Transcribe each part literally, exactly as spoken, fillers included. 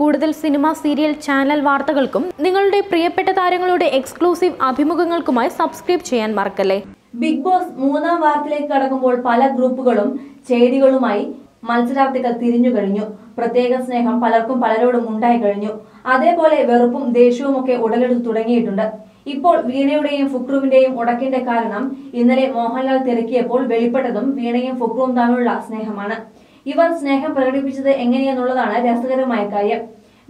കൂടുതൽ cinema serial channel വാർത്തകൾക്കും നിങ്ങളുടെ പ്രിയപ്പെട്ട താരങ്ങളുടെ എക്സ്ക്ലൂസീവ് അഭിമുഖങ്ങൾക്കുമായി സബ്സ്ക്രൈബ് ചെയ്യാൻ മറക്കല്ലേ. ബിഗ് ബോസ് മൂന്നാം വാരത്തിലേക്ക് കടക്കുമ്പോൾ പല ഗ്രൂപ്പുകളും ചേരികളുമായി മത്സരാർത്ഥികൾ തിരിഞ്ഞു കഴിഞ്ഞു. പ്രത്യേക സ്നേഹം പലർക്കും പലരോടും ഉണ്ടായി കഴിഞ്ഞു. അതേപോലെ വെറുപ്പും ദേഷ്യവും ഒക്കെ ഉടലെടുത്തു തുടങ്ങിയിട്ടുണ്ട്. ഇപ്പോൾ വീണയുടെയും ഫുക്രുവിന്റെയും ഉടക്കിന്റെ കാരണം ഇന്നലെ മോഹൻലാൽ തിരക്കിയപ്പോൾ വെളിപ്പെട്ടതും വീണയും ഫുക്രുവും തമ്മിലുള്ള സ്നേഹമാണ്. ഇവർ സ്നേഹം പ്രകടിപ്പിച്ചത് എങ്ങനെയെന്നുള്ളതാണ് രസകരമായ കാര്യം.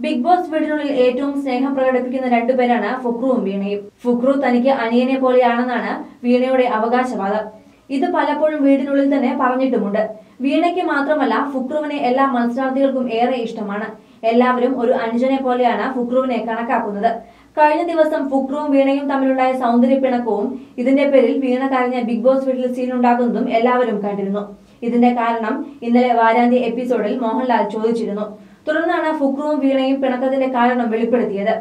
ബിഗ് ബോസ് വീടിനുള്ളിൽ ഏറ്റവും സ്നേഹം പ്രകടിപ്പിക്കുന്ന രണ്ടുപേരാണ് ഫുക്രുവും വീണയും. ഫുക്രു തനിക്ക് അനിയനെ പോലെയാണെന്നാണ് വീണയുടെ അവകാശവാദം. ഇത് പലപ്പോഴും വീടിനുള്ളിൽ തന്നെ പറഞ്ഞിട്ടുമുണ്ട്. വീണയ്ക്ക് മാത്രമല്ല ഫുക്രുവിനെ എല്ലാ മത്സരാർത്ഥികൾക്കും ഏറെ ഇഷ്ടമാണ്. എല്ലാവരും ഒരു അനുജനെ പോലെയാണ് ഫുക്രുവിനെ കണക്കാക്കുന്നത്. കഴിഞ്ഞ ദിവസം ഫുക്രുവും വീണയും തമ്മിലുണ്ടായ സൗന്ദര്യ പിണക്കവും ഇതിന്റെ പേരിൽ വീണ കരഞ്ഞ ബിഗ് ബോസ് വീട്ടിൽ സീൻ ഉണ്ടാക്കുന്നതും എല്ലാവരും കണ്ടിരുന്നു. ഇതിന്റെ കാരണം ഇന്നലെ വാരാന്ത്യ എപ്പിസോഡിൽ മോഹൻലാൽ ചോദിച്ചിരുന്നു. തുടർന്നാണ് ഫുക്രുവും വീണയും പിണക്കത്തിന്റെ കാരണം വെളിപ്പെടുത്തിയത്.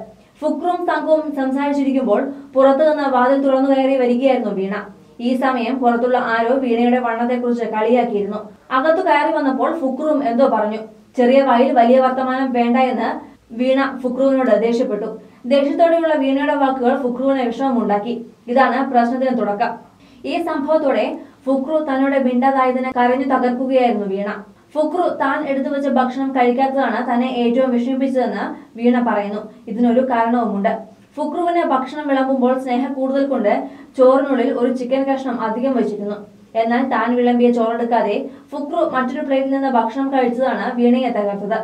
ഫുക്രുവും സംഘവും സംസാരിച്ചിരിക്കുമ്പോൾ പുറത്തുനിന്ന് വാതിൽ തുറന്നു കയറി വരികയായിരുന്നു വീണ. ഈ സമയം പുറത്തുള്ള ആരോ വീണയുടെ വണ്ണത്തെക്കുറിച്ച് കളിയാക്കിയിരുന്നു. അകത്തു കയറി വന്നപ്പോൾ ഫുക്രുവും എന്തോ പറഞ്ഞു. ചെറിയ വായിൽ വലിയ വർത്തമാനം വേണ്ട എന്ന് വീണ ഫുക്രുവിനോട് ദേഷ്യപ്പെട്ടു. ദേഷ്യത്തോടെയുള്ള വീണയുടെ വാക്കുകൾ ഫുക്രുവിന് വിഷമമുണ്ടാക്കി. ഇതാണ് പ്രശ്നത്തിന് തുടക്കം. ഈ സംഭവത്തോടെ ഫുക്രു തന്നോട് മിണ്ടാതായതിനെ കരഞ്ഞു തകർക്കുകയായിരുന്നു വീണ. ഫുക്രു താൻ എടുത്തു വെച്ച ഭക്ഷണം കഴിക്കാത്തതാണ് തന്നെ ഏറ്റവും വിഷമിപ്പിച്ചതെന്ന് വീണ പറയുന്നു. ഇതിനൊരു കാരണവുമുണ്ട്. ഫുക്രുവിന് ഭക്ഷണം വിളമ്പുമ്പോൾ സ്നേഹം കൂടുതൽ കൊണ്ട് ചോറിനുള്ളിൽ ഒരു ചിക്കൻ കഷ്ണം അധികം വെച്ചിരുന്നു. എന്നാൽ താൻ വിളമ്പിയ ചോറെടുക്കാതെ ഫുക്രു മറ്റൊരു പ്ലേറ്റിൽ നിന്ന് ഭക്ഷണം കഴിച്ചതാണ് വീണയെ തകർത്തത്.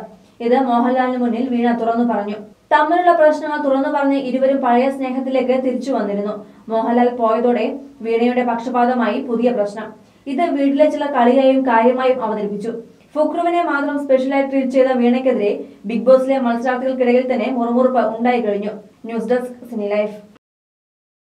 ഇത് മോഹൻലാലിന് മുന്നിൽ വീണ തുറന്നു പറഞ്ഞു. തമ്മിലുള്ള പ്രശ്നങ്ങൾ തുറന്നു പറഞ്ഞ് ഇരുവരും പഴയ സ്നേഹത്തിലേക്ക് തിരിച്ചു വന്നിരുന്നു. മോഹൻലാൽ പോയതോടെ വീണയുടെ പക്ഷപാതമായി പുതിയ പ്രശ്നം. ഇത് വീട്ടിലെ ചില കളിയായും കാര്യമായും അവതരിപ്പിച്ചു. ഫുക്രുവിനെ മാത്രം സ്പെഷ്യലായി ട്രീറ്റ് ചെയ്ത വീണയ്ക്കെതിരെ ബിഗ് ബോസിലെ മത്സരാർത്ഥികൾക്കിടയിൽ തന്നെ മുറുമുറുപ്പ് ഉണ്ടായി കഴിഞ്ഞു. News desk cine life.